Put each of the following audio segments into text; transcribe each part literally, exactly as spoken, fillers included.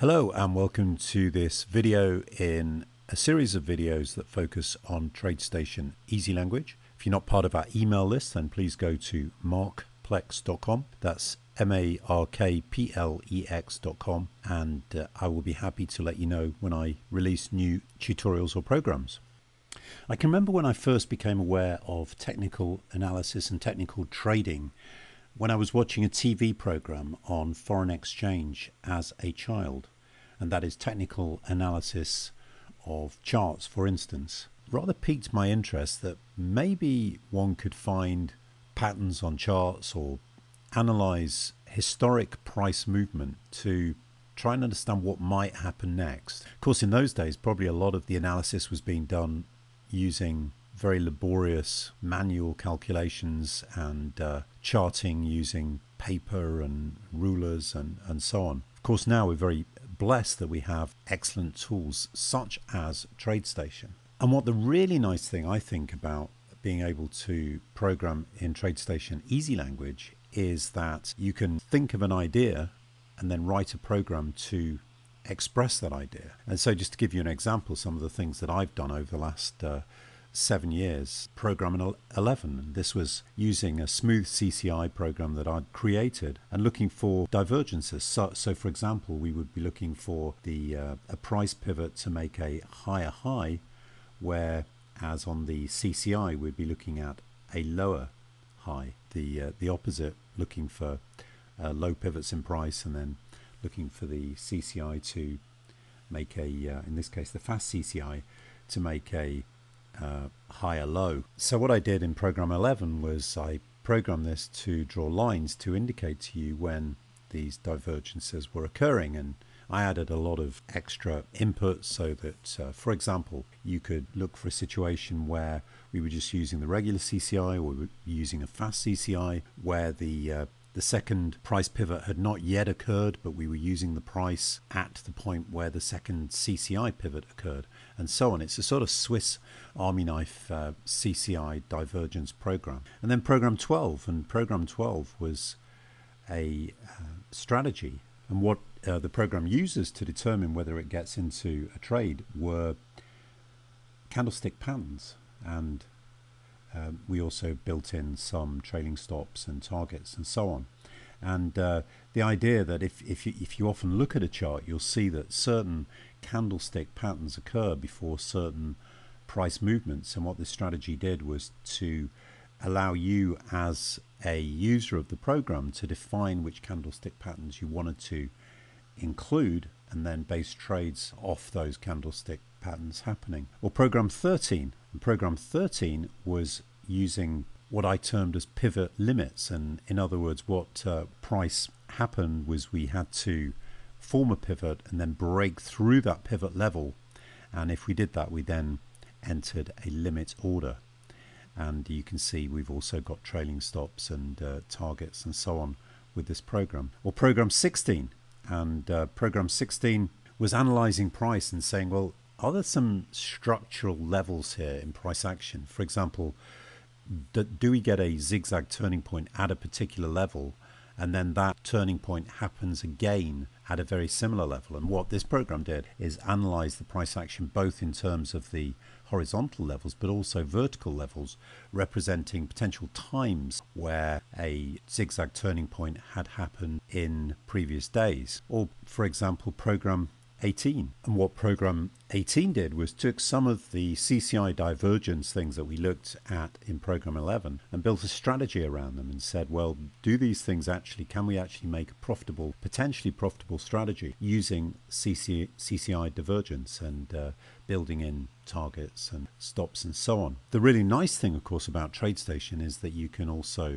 Hello and welcome to this video in a series of videos that focus on TradeStation EasyLanguage. If you're not part of our email list, then please go to markplex dot com. That's M A R K P L E X dot com, and uh, I will be happy to let you know when I release new tutorials or programs. I can remember when I first became aware of technical analysis and technical trading when I was watching a T V program on foreign exchange as a child, and that is technical analysis of charts, for instance. Rather piqued my interest that maybe one could find patterns on charts or analyze historic price movement to try and understand what might happen next. Of course, in those days, probably a lot of the analysis was being done using very laborious manual calculations and uh, charting using paper and rulers and, and so on. Of course, now we're very blessed that we have excellent tools such as TradeStation. And what the really nice thing I think about being able to program in TradeStation EasyLanguage is that you can think of an idea and then write a program to express that idea. And so just to give you an example, some of the things that I've done over the last uh, seven years, program eleven. This was using a smooth C C I program that I'd created and looking for divergences. So, so for example, we would be looking for the uh, a price pivot to make a higher high, whereas on the C C I, we'd be looking at a lower high, the, uh, the opposite, looking for uh, low pivots in price and then looking for the C C I to make a, uh, in this case, the fast C C I to make a Uh, higher low. So what I did in program eleven was I programmed this to draw lines to indicate to you when these divergences were occurring, and I added a lot of extra input so that uh, for example, you could look for a situation where we were just using the regular C C I or we were using a fast C C I where the uh, the second price pivot had not yet occurred, but we were using the price at the point where the second C C I pivot occurred, and so on. It's a sort of Swiss Army Knife uh, C C I divergence program. And then program twelve, and program twelve was a uh, strategy. And what uh, the program uses to determine whether it gets into a trade were candlestick patterns, and Um, we also built in some trailing stops and targets and so on. And uh, the idea that if, if, you, if you often look at a chart, you'll see that certain candlestick patterns occur before certain price movements. And what this strategy did was to allow you as a user of the program to define which candlestick patterns you wanted to include and then base trades off those candlestick patterns happening. Or program thirteen. And program thirteen was using what I termed as pivot limits, and in other words, what uh, price happened was we had to form a pivot and then break through that pivot level, and if we did that, we then entered a limit order. And you can see we've also got trailing stops and uh, targets and so on with this program. Or program sixteen, and uh, program sixteen was analyzing price and saying, well, are there some structural levels here in price action? For example, do, do we get a zigzag turning point at a particular level, and then that turning point happens again at a very similar level? And what this program did is analyze the price action both in terms of the horizontal levels but also vertical levels, representing potential times where a zigzag turning point had happened in previous days. Or for example, program eighteen. And what program eighteen did was took some of the C C I divergence things that we looked at in program eleven and built a strategy around them and said, well, do these things actually, can we actually make a profitable, potentially profitable strategy using C C I divergence and uh, building in targets and stops and so on. The really nice thing, of course, about TradeStation is that you can also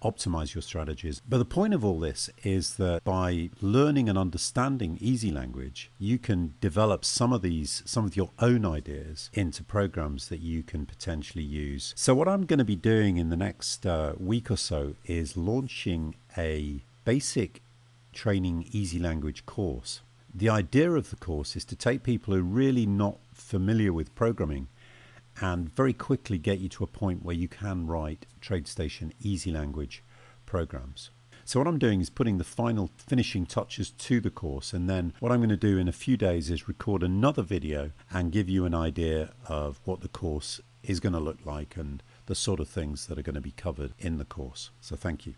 optimize your strategies. But the point of all this is that by learning and understanding EasyLanguage, you can develop some of these, some of your own ideas into programs that you can potentially use. So what I'm going to be doing in the next uh, week or so is launching a basic training EasyLanguage course. The idea of the course is to take people who are really not familiar with programming and very quickly get you to a point where you can write TradeStation EasyLanguage programs. So what I'm doing is putting the final finishing touches to the course, and then what I'm going to do in a few days is record another video and give you an idea of what the course is going to look like and the sort of things that are going to be covered in the course. So thank you.